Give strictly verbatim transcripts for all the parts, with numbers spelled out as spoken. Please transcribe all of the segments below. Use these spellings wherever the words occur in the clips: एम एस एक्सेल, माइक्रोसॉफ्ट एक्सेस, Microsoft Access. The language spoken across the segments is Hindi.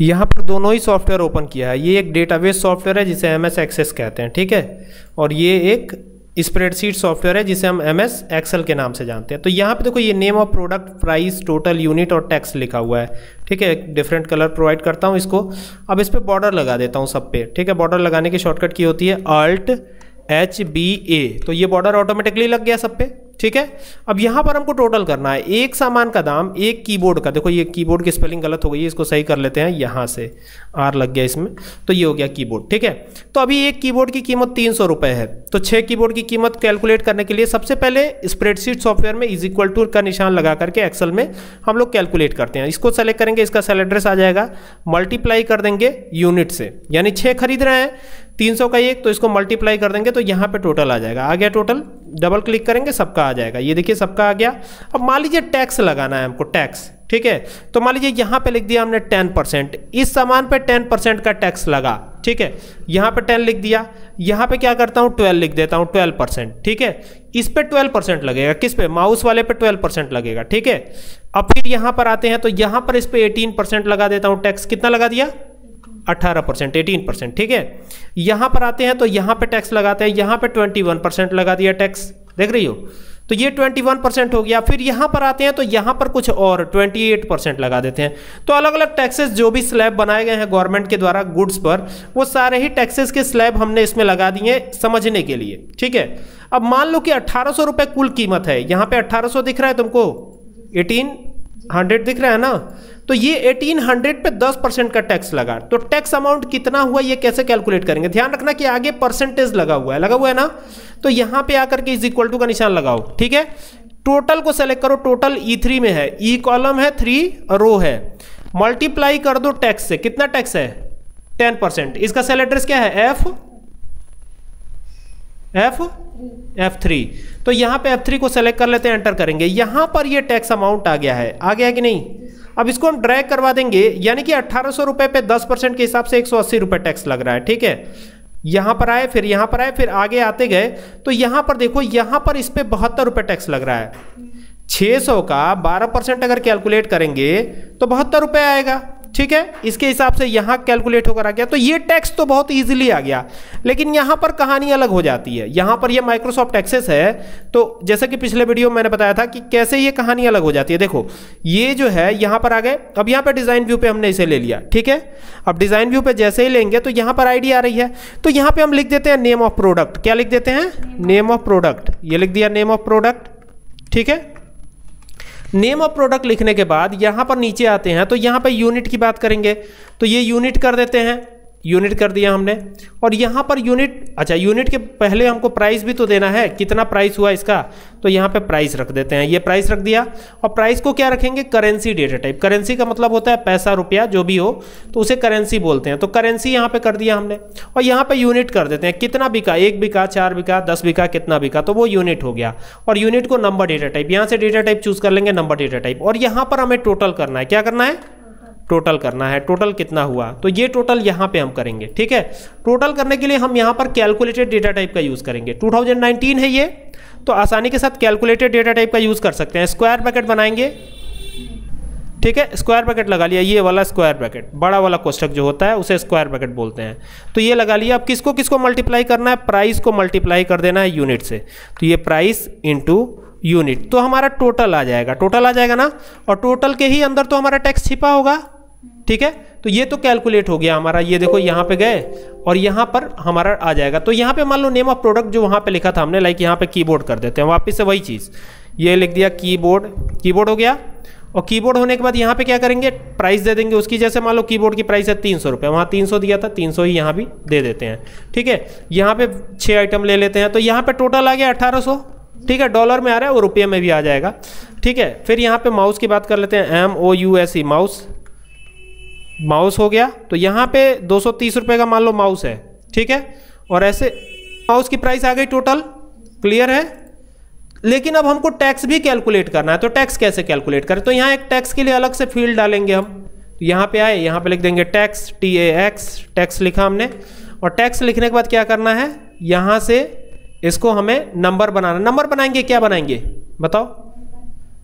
यहाँ पर दोनों ही सॉफ्टवेयर ओपन किया है। ये एक डेटाबेस सॉफ्टवेयर है जिसे एम एस एक्सेस कहते हैं, ठीक है, और ये एक स्प्रेडशीट सॉफ्टवेयर है जिसे हम एम एस एक्सेल के नाम से जानते हैं। तो यहाँ पे देखो ये name of product, price, total, unit और टैक्स लिखा हुआ है, ठीक है। डिफरेंट कलर प्रोवाइड करता हूँ इसको। अब इस पर बॉर्डर लगा देता हूँ सब पे, ठीक है। बॉर्डर लगाने की शॉर्टकट की होती है अल्ट एच बी ए, तो ये बॉर्डर ऑटोमेटिकली लग गया सब पे, ठीक है। अब यहाँ पर हमको टोटल करना है एक सामान का दाम एक कीबोर्ड का। देखो ये कीबोर्ड की स्पेलिंग गलत हो गई है, इसको सही कर लेते हैं। यहाँ से आर लग गया इसमें, तो ये हो गया कीबोर्ड, ठीक है। तो अभी एक कीबोर्ड की कीमत तीन सौ रुपये है, तो छः कीबोर्ड की कीमत कैलकुलेट करने के लिए सबसे पहले स्प्रेडशीट सॉफ्टवेयर में इज इक्वल टू का निशान लगा करके एक्सेल में हम लोग कैलकुलेट करते हैं। इसको सेलेक्ट करेंगे, इसका सेल एड्रेस आ जाएगा, मल्टीप्लाई कर देंगे यूनिट से, यानी छः खरीद रहे हैं तीन सौ का एक, तो इसको मल्टीप्लाई कर देंगे तो यहाँ पे टोटल आ जाएगा। आ गया टोटल, डबल क्लिक करेंगे सबका आ जाएगा, ये देखिए सबका आ गया। अब मान लीजिए टैक्स लगाना है हमको, टैक्स, ठीक है। तो मान लीजिए यहाँ पे लिख दिया हमने टेन परसेंट, इस सामान पे टेन परसेंट का टैक्स लगा, ठीक है। यहाँ पे टेन लिख दिया, यहाँ पे क्या करता हूँ ट्वेल्व लिख देता हूँ, ट्वेल्व परसेंट, ठीक है। इस पे ट्वेल्व परसेंट लगेगा, किस पे, माउस वाले पे ट्वेल्व परसेंट लगेगा, ठीक है। अब फिर यहाँ पर आते हैं तो यहाँ पर इस पे एटीन परसेंट लगा देता हूँ टैक्स, कितना लगा दिया, अठारह परसेंट, एटीन परसेंट, ठीक है। यहाँ पर आते हैं तो यहाँ पे टैक्स लगाते हैं, यहाँ पे ट्वेंटी वन परसेंट लगा दिया टैक्स, देख रही हो, तो ये ट्वेंटी वन परसेंट हो गया। फिर यहाँ पर आते हैं तो यहाँ पर कुछ और अट्ठाईस परसेंट लगा देते हैं। तो अलग अलग टैक्सेस जो भी स्लैब बनाए गए हैं गवर्नमेंट के द्वारा गुड्स पर, वो सारे ही टैक्सेस के स्लैब हमने इसमें लगा दिए समझने के लिए, ठीक है। अब मान लो कि अट्ठारह सौ रुपये कुल कीमत है, यहाँ पे अट्ठारह सौ दिख रहा है तुमको, एटीन हंड्रेड दिख रहा है ना, तो ये एटीन हंड्रेड पे टेन परसेंट का टैक्स लगा, तो टैक्स अमाउंट कितना हुआ ये कैसे कैलकुलेट करेंगे। ध्यान रखना कि आगे परसेंटेज लगा हुआ है, लगा हुआ है ना, तो यहाँ पे आकर के इज इक्वल टू का निशान लगाओ, ठीक है। टोटल को सेलेक्ट करो, टोटल ई थ्री में है, ई कॉलम है, थ्री रो है, मल्टीप्लाई कर दो टैक्स से, कितना टैक्स है टेन परसेंट, इसका सेल एड्रेस क्या है एफ एफ एफ थ्री, तो यहाँ पे एफ थ्री को सेलेक्ट कर लेते हैं, एंटर करेंगे, यहाँ पर ये टैक्स अमाउंट आ गया है, आ गया है कि नहीं। अब इसको हम ड्रैग करवा देंगे, यानी कि अट्ठारह सौ रुपये पे दस परसेंट के हिसाब से एक सौ अस्सी रुपये टैक्स लग रहा है, ठीक है। यहाँ पर आए, फिर यहाँ पर आए, फिर आगे आते गए तो यहाँ पर देखो, यहाँ पर इस पर बहत्तर रुपये टैक्स लग रहा है, छः सौ का बारह परसेंट अगर कैलकुलेट करेंगे तो बहत्तर रुपये आएगा, ठीक है। इसके हिसाब से यहाँ कैलकुलेट होकर आ गया, तो ये टैक्स तो बहुत इजीली आ गया। लेकिन यहाँ पर कहानी अलग हो जाती है, यहाँ पर ये माइक्रोसॉफ्ट एक्सेस है, तो जैसे कि पिछले वीडियो में मैंने बताया था कि कैसे ये कहानी अलग हो जाती है। देखो ये जो है यहाँ पर आ गए, अब यहाँ पर डिज़ाइन व्यू पे हमने इसे ले लिया, ठीक है। अब डिज़ाइन व्यू पर जैसे ही लेंगे तो यहाँ पर आईडी आ रही है, तो यहाँ पर हम लिख देते हैं नेम ऑफ प्रोडक्ट, क्या लिख देते हैं नेम ऑफ प्रोडक्ट, ये लिख दिया नेम ऑफ प्रोडक्ट, ठीक है। नेम ऑफ प्रोडक्ट लिखने के बाद यहाँ पर नीचे आते हैं तो यहाँ पर यूनिट की बात करेंगे, तो ये यूनिट कर देते हैं, यूनिट कर दिया हमने। और यहाँ पर यूनिट, अच्छा यूनिट के पहले हमको प्राइस भी तो देना है, कितना प्राइस हुआ इसका, तो यहाँ पे प्राइस रख देते हैं, ये प्राइस रख दिया। और प्राइस को क्या रखेंगे, करेंसी डेटा टाइप, करेंसी का मतलब होता है पैसा, रुपया, जो भी हो तो उसे करेंसी बोलते हैं, तो करेंसी यहाँ पे कर दिया हमने। और यहाँ पे यूनिट कर देते हैं, कितना बिका, एक बिका, चार बिका, दस बिका, कितना बिका, तो वो यूनिट हो गया। और यूनिट को नंबर डेटा टाइप, यहाँ से डेटा टाइप चूज कर लेंगे, नंबर डेटा टाइप। और यहाँ पर हमें टोटल करना है, क्या करना है, टोटल करना है, टोटल कितना हुआ, तो ये टोटल यहाँ पे हम करेंगे, ठीक है। टोटल करने के लिए हम यहाँ पर कैलकुलेटेड डेटा टाइप का यूज़ करेंगे, टू थाउजेंड नाइनटीन है ये, तो आसानी के साथ कैलकुलेटेड डेटा टाइप का यूज़ कर सकते हैं। स्क्वायर ब्रैकेट बनाएंगे, ठीक है, स्क्वायर ब्रैकेट लगा लिया, ये वाला स्क्वायर ब्रैकेट, बड़ा वाला कोष्ठक जो होता है उसे स्क्वायर ब्रैकेट बोलते हैं, तो ये लगा लिया। अब किसको किसको मल्टीप्लाई करना है, प्राइस को मल्टीप्लाई कर देना है यूनिट से, तो ये प्राइस इंटू यूनिट, तो हमारा टोटल आ जाएगा, टोटल आ जाएगा ना। और टोटल के ही अंदर तो हमारा टैक्स छिपा होगा, ठीक है, तो ये तो कैलकुलेट हो गया हमारा। ये देखो यहाँ पे गए और यहाँ पर हमारा आ जाएगा। तो यहाँ पे मान लो नेम ऑफ प्रोडक्ट जो वहाँ पे लिखा था हमने, लाइक यहाँ पे कीबोर्ड कर देते हैं, वापस से वही चीज़, ये लिख दिया कीबोर्ड, कीबोर्ड हो गया। और कीबोर्ड होने के बाद यहाँ पे क्या करेंगे, प्राइस दे देंगे उसकी, जैसे मान लो कीबोर्ड की प्राइस है तीन सौ रुपये, वहाँ तीन सौ दिया था, तीन सौ ही यहाँ भी दे देते हैं, ठीक है। यहाँ पे छः आइटम ले लेते हैं, तो यहाँ पर टोटल आ गया अठारह सौ, ठीक है, डॉलर में आ रहा है और रुपये में भी आ जाएगा, ठीक है। फिर यहाँ पे माउस की बात कर लेते हैं, M O U S E mouse, mouse हो गया। तो यहाँ पे दो सौ तीस रुपये का मान लो माउस है, ठीक है, और ऐसे माउस की प्राइस आ गई टोटल, क्लियर है। लेकिन अब हमको टैक्स भी कैलकुलेट करना है, तो टैक्स कैसे कैलकुलेट करें, तो यहाँ एक टैक्स के लिए अलग से फील्ड डालेंगे हम, तो यहाँ पे आए, यहाँ पे लिख देंगे tax, T A X, tax लिखा हमने। और टैक्स लिखने के बाद क्या करना है, यहाँ से इसको हमें नंबर बनाना, नंबर बनाएंगे, क्या बनाएंगे बताओ,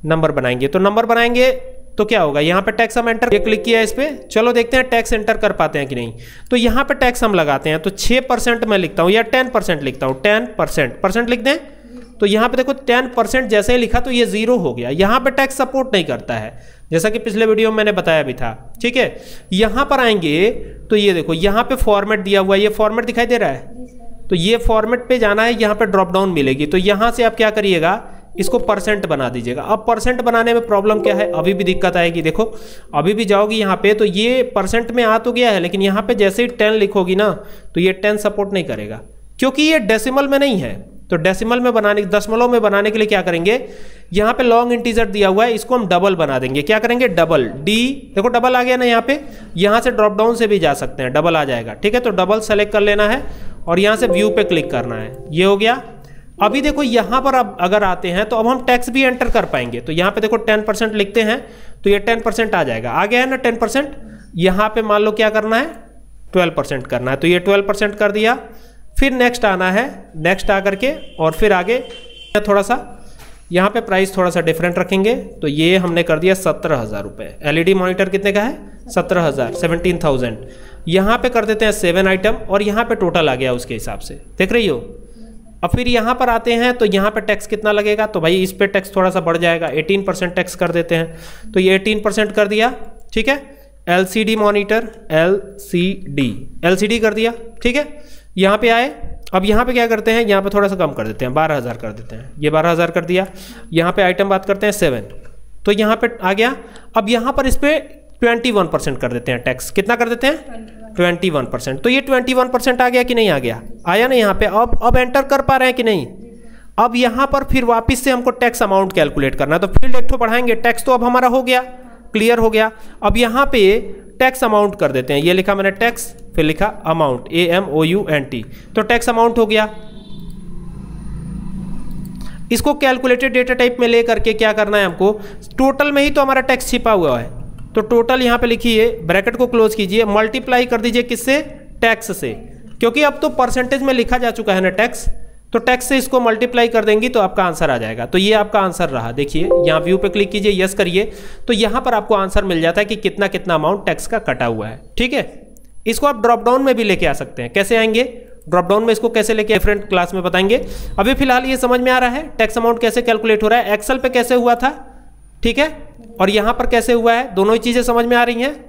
नंबर बनाएंगे, तो नंबर बनाएंगे तो क्या होगा, यहाँ पे टैक्स हम एंटर, ये क्लिक किया इस पर, चलो देखते हैं टैक्स एंटर कर पाते हैं कि नहीं। तो यहाँ पे टैक्स हम लगाते हैं, तो छः परसेंट मैं लिखता हूँ या टेन परसेंट लिखता हूँ, टेन परसेंट परसेंट लिख दें। तो यहाँ पे देखो टेन परसेंट जैसे ही लिखा तो ये जीरो हो गया। यहाँ पे टैक्स सपोर्ट नहीं करता है, जैसा कि पिछले वीडियो में मैंने बताया भी था, ठीक है। यहाँ पर आएंगे तो ये देखो यहाँ पे फॉर्मेट दिया हुआ है, ये फॉर्मेट दिखाई दे रहा है, तो ये फॉर्मेट पे जाना है, यहाँ पे ड्रॉप डाउन मिलेगी। तो यहाँ से आप क्या करिएगा, इसको परसेंट बना दीजिएगा। अब परसेंट बनाने में प्रॉब्लम क्या है, अभी भी दिक्कत आएगी। देखो अभी भी जाओगी यहाँ पे तो ये परसेंट में आ तो गया है, लेकिन यहाँ पे जैसे ही टेन लिखोगी ना तो ये टेन सपोर्ट नहीं करेगा, क्योंकि ये डेसिमल में नहीं है। तो डेसिमल में बनाने, दशमलव में बनाने के लिए क्या करेंगे, यहाँ पे लॉन्ग इंटीजर दिया हुआ है, इसको हम डबल बना देंगे। क्या करेंगे, डबल डी, देखो डबल आ गया ना यहाँ पे, यहाँ से ड्रॉप डाउन से भी जा सकते हैं, डबल आ जाएगा, ठीक है। तो डबल सेलेक्ट कर लेना है और यहाँ से व्यू पे क्लिक करना है, ये हो गया। अभी देखो यहाँ पर अब अगर आते हैं तो अब हम टैक्स भी एंटर कर पाएंगे। तो यहाँ पे देखो टेन परसेंट लिखते हैं तो ये टेन परसेंट आ जाएगा, आ गया है ना टेन परसेंट। यहाँ पे मान लो क्या करना है, ट्वेल्व परसेंट करना है, तो ये ट्वेल्व परसेंट कर दिया। फिर नेक्स्ट आना है, नेक्स्ट आकर के और फिर आगे थोड़ा सा यहाँ पे प्राइस थोड़ा सा डिफरेंट रखेंगे। तो ये हमने कर दिया सत्रह हज़ार रुपये। एल ई डी मॉनिटर कितने का है, सत्रह हज़ार, सेवनटीन थाउजेंड। यहाँ पे कर देते हैं सेवन आइटम और यहाँ पे टोटल आ गया उसके हिसाब से, देख रही हो। अब फिर यहाँ पर आते हैं तो यहाँ पे टैक्स कितना लगेगा, तो भाई इस पे टैक्स थोड़ा सा बढ़ जाएगा, एटीन परसेंट टैक्स कर देते हैं। तो ये एटीन परसेंट कर दिया, ठीक है। L C D monitor, L C D, L C D कर दिया, ठीक है। यहाँ पे आए, अब यहाँ पे क्या करते हैं, यहाँ पे थोड़ा सा कम कर देते हैं, बारह हज़ार कर देते हैं, ये बारह हज़ार कर दिया। यहाँ पे आइटम बात करते हैं सेवन, तो यहाँ पे आ गया। अब यहाँ पर इस पर ट्वेंटी वन परसेंट कर देते हैं टैक्स, कितना कर देते हैं, ट्वेंटी वन परसेंट। तो ये ट्वेंटी वन परसेंट आ गया कि नहीं, आ गया, आया ना यहाँ पे। अब अब एंटर कर पा रहे हैं कि नहीं। अब यहाँ पर फिर वापस से हमको टैक्स अमाउंट कैलकुलेट करना है, तो फील्ड एक ठो बढ़ाएंगे, टैक्स तो अब हमारा हो गया, क्लियर हो गया। अब यहाँ पे टैक्स अमाउंट कर देते हैं, ये लिखा मैंने टैक्स, फिर लिखा amount, A M O U N T, तो टैक्स अमाउंट हो गया। इसको कैलकुलेटेड डेटा टाइप में ले करके क्या करना है हमको, टोटल में ही तो हमारा टैक्स छिपा हुआ है। तो टोटल यहाँ पे लिखिए, ब्रैकेट को क्लोज कीजिए, मल्टीप्लाई कर दीजिए किससे, टैक्स से, क्योंकि अब तो परसेंटेज में लिखा जा चुका है ना टैक्स, तो टैक्स से इसको मल्टीप्लाई कर देंगी तो आपका आंसर आ जाएगा। तो ये आपका आंसर रहा, देखिए यहाँ व्यू पे क्लिक कीजिए, यस करिए, तो यहाँ पर आपको आंसर मिल जाता है कि कितना कितना अमाउंट टैक्स का कटा हुआ है, ठीक है। इसको आप ड्रॉप डाउन में भी लेके आ सकते हैं, कैसे आएंगे ड्रॉप डाउन में, इसको कैसे लेके डिफरेंट क्लास में बताएंगे। अभी फिलहाल ये समझ में आ रहा है टैक्स अमाउंट कैसे कैलकुलेट हो रहा है, एक्सेल पे कैसे हुआ था, ठीक है, और यहाँ पर कैसे हुआ है, दोनों ही चीज़ें समझ में आ रही हैं।